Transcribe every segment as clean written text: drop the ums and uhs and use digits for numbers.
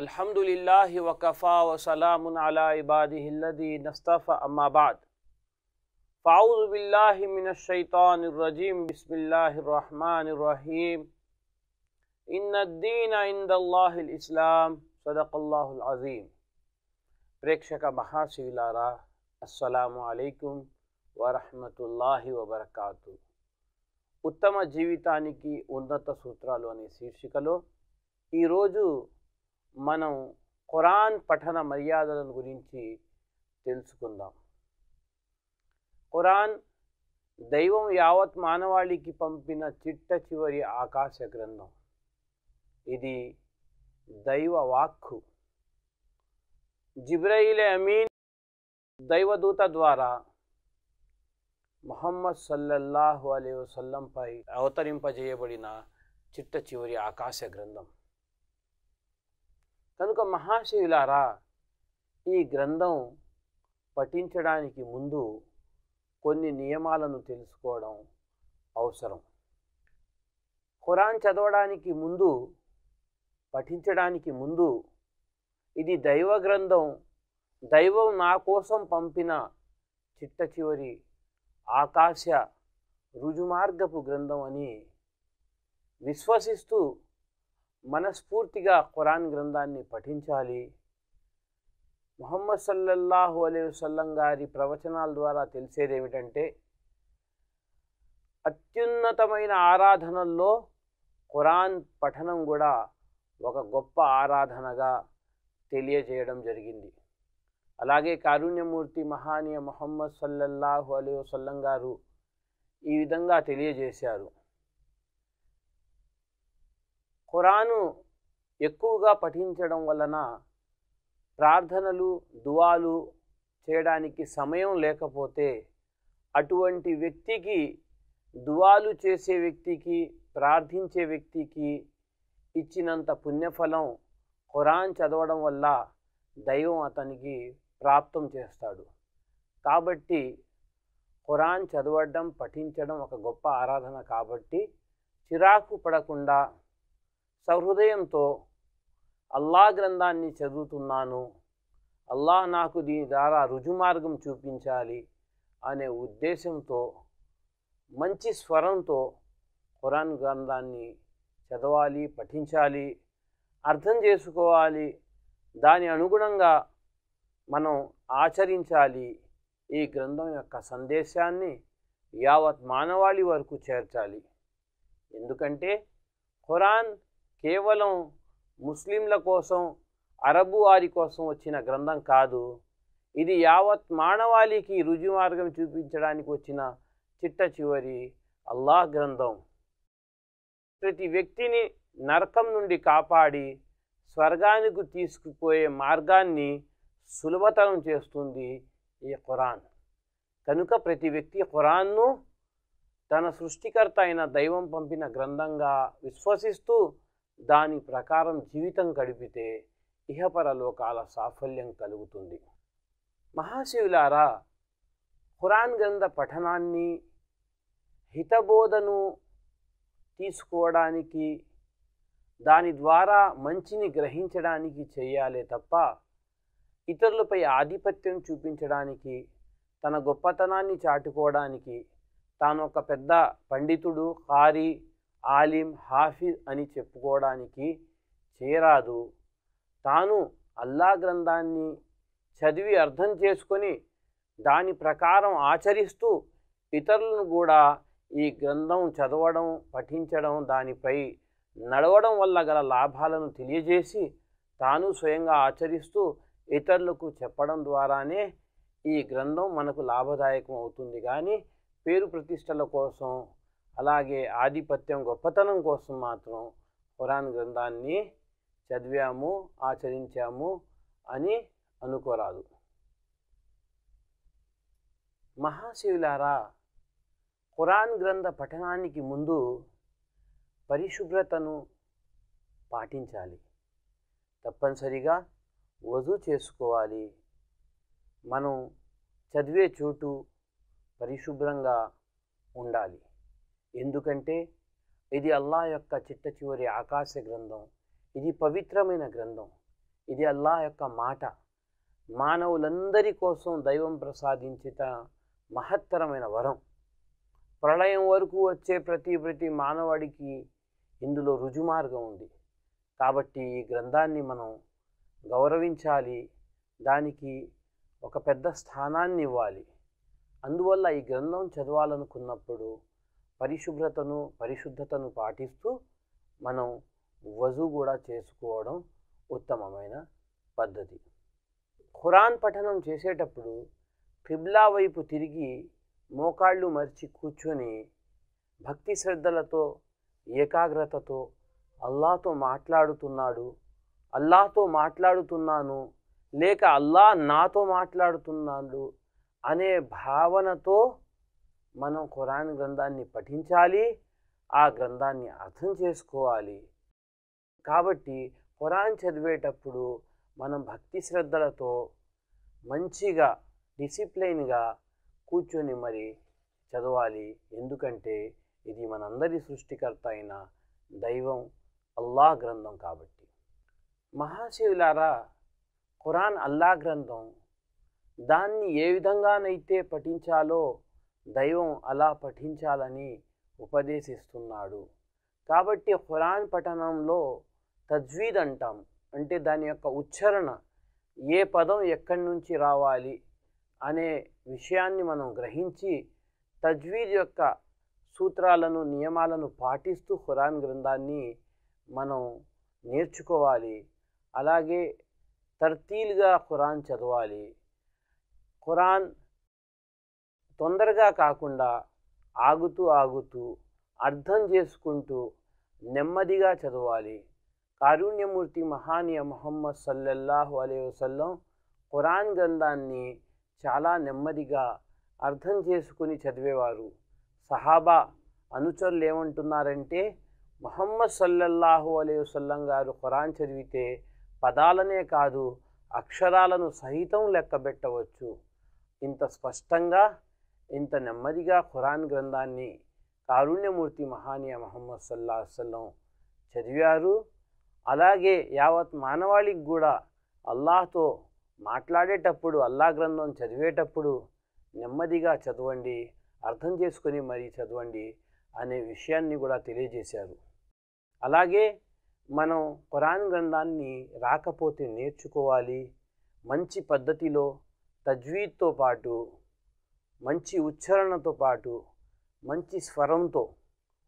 अल्हम्दुलिल्लाहि वकफ़ा व सलामुन अला इबादिहिल्लज़ीना इस्तफ़ा अम्मा बाद। फ़ाऊज़ु बिल्लाहि मिनश्शैतानिर्रजीम बिस्मिल्लाहिर्रहमानिर्रहीम। इन्नद्दीन इंदल्लाहिल इस्लाम सदक़ल्लाहुल अज़ीम। प्रेक्षक महाशिविलारा अस्सलामु अलैकुम व रहमतुल्लाहि व बरकातुहु। उत्तम जीवितानिकी उन्नत सूत्रालु अने शीर्षिकलो ई रोजु మనం ఖురాన్ పఠన మర్యాదల గురించి తెలుసుకుందాం। ఖురాన్ దైవం యావత్ మానవాళికి పంపిన చిట్ట చివరి ఆకాశ గ్రంథం। ఇది దైవ వాక్కు। జిబ్రాయిల్ అమీన్ దైవదూత ద్వారా ముహమ్మద్ సల్లల్లాహు అలైహి వసల్లంపై అవతరింపజేయబడిన చిట్ట చివరి ఆకాశ గ్రంథం। కనుక మహాశయులారా, ఈ గ్రంథం పఠించడానికి ముందు కొన్ని నియమాలను తెలుసుకోవడం అవసరం। ఖురాన్ చదవడానికి ముందు, పఠించడానికి ముందు ఇది దైవ గ్రంథం, దైవం నా కోసం పంపిన చిట్ట చివరి ఆకాశ రుజుమార్గపు గ్రంథం అని విశ్వసిస్తూ మనస్ఫూర్తిగా ఖురాన్ గ్రంథాన్ని పఠించాలి। ముహమ్మద్ సల్లల్లాహు అలైహి వసల్లం గారి ప్రవచనాల ద్వారా తెలిసేది ఏమిటంటే, అత్యున్నతమైన ఆరాధనల్లో ఖురాన్ పఠనం కూడా ఒక గొప్ప ఆరాధనగా తెలియజేయడం జరిగింది। అలాగే కారుణ్యమూర్తి మహానీయ ముహమ్మద్ సల్లల్లాహు అలైహి వసల్లం గారు ఈ విధంగా తెలియజేశారు। ఖురాను ఎక్కువగా పఠించడం వలన ప్రార్థనలు, దువాలు చేయడానికి సమయం లేకపోతే అటువంటి వ్యక్తికి, దువాలు చేసే వ్యక్తికి, ప్రార్థించే వ్యక్తికి ఇచ్చినంత పుణ్యఫలం ఖురాన్ చదవడం వల్ల దైవం అతనికి ప్రాప్తం చేస్తాడు। కాబట్టి ఖురాన్ చదవడం, పఠించడం ఒక గొప్ప ఆరాధన। కాబట్టి చిరాకు పడకుండా సహృదయంతో అల్లా గ్రంథాన్ని చదువుతున్నాను, అల్లా నాకు దీని ద్వారా రుజుమార్గం చూపించాలి అనే ఉద్దేశంతో మంచి స్వరంతో ఖురాన్ గ్రంథాన్ని చదవాలి, పఠించాలి, అర్థం చేసుకోవాలి, దాని అనుగుణంగా మనం ఆచరించాలి। ఈ గ్రంథం యొక్క సందేశాన్ని యావత్ మానవాళి వరకు చేర్చాలి। ఎందుకంటే ఖురాన్ కేవలం ముస్లింల కోసం, అరబు వారి కోసం వచ్చిన గ్రంథం కాదు। ఇది యావత్ మానవాళికి రుజుమార్గం చూపించడానికి వచ్చిన చిట్ట చివరి అల్లా గ్రంథం। ప్రతి వ్యక్తిని నరకం నుండి కాపాడి స్వర్గానికి తీసుకుపోయే మార్గాన్ని సులభతరం చేస్తుంది ఈ ఖురాన్। కనుక ప్రతి వ్యక్తి ఖురాన్ను తన సృష్టికర్త అయిన దైవం పంపిన గ్రంథంగా విశ్వసిస్తూ దాని ప్రకారం జీవితం గడిపితే ఇహపరలోకాల సాఫల్యం కలుగుతుంది। మహాశివులారా, ఖురాన్ గ్రంథ పఠనాన్ని, హితబోధను తీసుకోవడానికి, దాని ద్వారా మంచిని గ్రహించడానికి చేయాలే తప్ప ఇతరులపై ఆధిపత్యం చూపించడానికి, తన గొప్పతనాన్ని చాటుకోవడానికి, తాను ఒక పెద్ద పండితుడు, ఖారీ, ఆలిం, హాఫిజ్ అని చెప్పుకోవడానికి చేరాదు। తాను అల్లా గ్రంథాన్ని చదివి అర్థం చేసుకొని దాని ప్రకారం ఆచరిస్తూ ఇతరులను కూడా ఈ గ్రంథం చదవడం, పఠించడం, దానిపై నడవడం వల్ల గల లాభాలను తెలియజేసి తాను స్వయంగా ఆచరిస్తూ ఇతరులకు చెప్పడం ద్వారానే ఈ గ్రంథం మనకు లాభదాయకం అవుతుంది। కానీ పేరు ప్రతిష్టల కోసం, అలాగే ఆధిపత్యం, గొప్పతనం కోసం మాత్రం ఖురాన్ గ్రంథాన్ని చదివాము, ఆచరించాము అని అనుకోరాదు। మహాశివులారా, ఖురాన్ గ్రంథ పఠనానికి ముందు పరిశుభ్రతను పాటించాలి। తప్పనిసరిగా వజూ చేసుకోవాలి। మనం చదివే చోటు పరిశుభ్రంగా ఉండాలి। ఎందుకంటే ఇది అల్లా యొక్క చిట్ట చివరి ఆకాశ గ్రంథం, ఇది పవిత్రమైన గ్రంథం। ఇది అల్లాహ్ యొక్క మాట మానవులందరి కోసం దైవం ప్రసాదించిన మహత్తరమైన వరం ప్రళయం వరకు వచ్చే ప్రతి మానవాడికి ఇందులో రుజుమార్గం ఉంది కాబట్టి ఈ గ్రంథాన్ని మనం గౌరవించాలి దానికి ఒక పెద్ద స్థానాన్ని ఇవ్వాలి అందువల్ల ఈ గ్రంథం చదవాలనుకున్నప్పుడు పరిశుద్ధతను పాటిస్తూ మనం వజూ కూడా చేసుకోవడం ఉత్తమమైన పద్ధతి ఖురాన్ పఠనం చేసేటప్పుడు ఖిబ్లా వైపు తిరిగి మోకాళ్ళు మర్చి కూర్చొని భక్తి శ్రద్ధలతో ఏకాగ్రతతో అల్లాహ్తో మాట్లాడుతున్నాను లేక అల్లాహ్ నాతో మాట్లాడుతున్నాడు అనే భావనతో మనం ఖురాన్ గ్రంథాన్ని పఠించాలి ఆ గ్రంథాన్ని అర్థం చేసుకోవాలి కాబట్టి ఖురాన్ చదివేటప్పుడు మనం భక్తి శ్రద్ధలతో మంచిగా డిసిప్లైన్గా కూర్చొని మరి చదవాలి ఎందుకంటే ఇది మనందరి సృష్టికర్త అయిన దైవం అల్లాహ్ గ్రంథం కాబట్టి మహాశివులారా ఖురాన్ అల్లాహ్ గ్రంథం దాన్ని ఏ విధంగానైతే పఠించాలో దైవం అలా పఠించాలని ఉపదేశిస్తున్నాడు కాబట్టి ఖురాన్ పఠనంలో తజ్వీద్ అంటాం అంటే దాని యొక్క ఉచ్చారణ ఏ పదం ఎక్కడి నుంచి రావాలి అనే విషయాన్ని మనం గ్రహించి తజ్వీద్ యొక్క సూత్రాలను నియమాలను పాటిస్తూ ఖురాన్ గ్రంథాన్ని మనం నేర్చుకోవాలి అలాగే తర్తీల్గా ఖురాన్ చదవాలి ఖురాన్ తొందరగా కాకుండా ఆగుతూ అర్థం చేసుకుంటూ నెమ్మదిగా చదవాలి కారుణ్యమూర్తి మహానీయ ముహమ్మద్ సల్లల్లాహు అలైహి వసల్లం ఖురాన్ గ్రంథాన్ని చాలా నెమ్మదిగా అర్థం చేసుకుని చదివేవారు సహాబా అనుచరులు ఏమంటున్నారంటే ముహమ్మద్ సల్లల్లాహు అలైహి వసల్లం గారు ఖురాన్ చదివితే పదాలనే కాదు అక్షరాలను సహితం లెక్కబెట్టవచ్చు ఇంత స్పష్టంగా ఇంత నెమ్మదిగా ఖురాన్ గ్రంథాన్ని కారుణ్యమూర్తి మహానీయ ముహమ్మద్ సల్లల్లాహు అలైహి వసల్లం చదివారు అలాగే యావత్ మానవాళికి కూడా అల్లాహ్తో మాట్లాడేటప్పుడు అల్లాహ్ గ్రంథం చదివేటప్పుడు నెమ్మదిగా చదవండి అర్థం చేసుకొని మరీ చదవండి అనే విషయాన్ని కూడా తెలియజేశారు అలాగే మనం ఖురాన్ గ్రంథాన్ని రాకపోతే నేర్చుకోవాలి మంచి పద్ధతిలో తజ్వీద్తో పాటు మంచి ఉచ్చారణతో పాటు మంచి స్వరంతో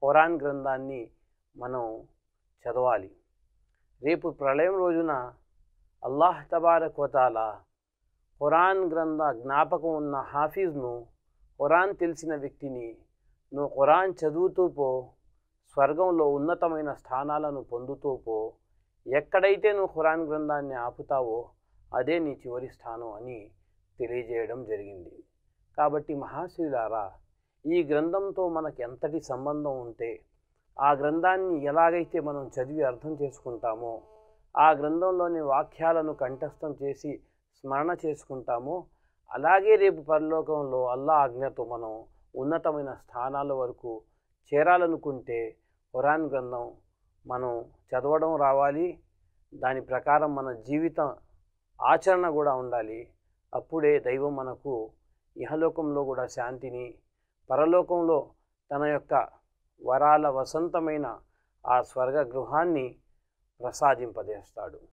ఖురాన్ గ్రంథాన్ని మనం చదవాలి రేపు ప్రళయం రోజున అల్లాహ్ తబారక్ వ తఆలా ఖురాన్ గ్రంథ జ్ఞాపకం ఉన్న హాఫీజ్ను ఖురాన్ తెలిసిన వ్యక్తిని నువ్వు ఖురాన్ చదువుతూ పో స్వర్గంలో ఉన్నతమైన స్థానాలను పొందుతూ పో ఎక్కడైతే నువ్వు ఖురాన్ గ్రంథాన్ని ఆపుతావో అదే నీ చివరి స్థానం అని తెలియజేయడం జరిగింది కాబట్టి మహాశివులారా ఈ గ్రంథంతో మనకు ఎంతటి సంబంధం ఉంటే ఆ గ్రంథాన్ని ఎలాగైతే మనం చదివి అర్థం చేసుకుంటామో ఆ గ్రంథంలోని వాక్యాలను కంఠస్థం చేసి స్మరణ చేసుకుంటామో అలాగే రేపు పరలోకంలో అల్లా ఆజ్ఞతో మనం ఉన్నతమైన స్థానాల వరకు చేరాలనుకుంటే ఖురాన్ గ్రంథం మనం చదవడం రావాలి దాని ప్రకారం మన జీవితం ఆచరణ కూడా ఉండాలి అప్పుడే దైవం మనకు ఇహలోకంలో కూడా శాంతిని పరలోకంలో తన యొక్క వరాల వసంతమైన ఆ స్వర్గ గృహాన్ని ప్రసాదింపజేస్తాడు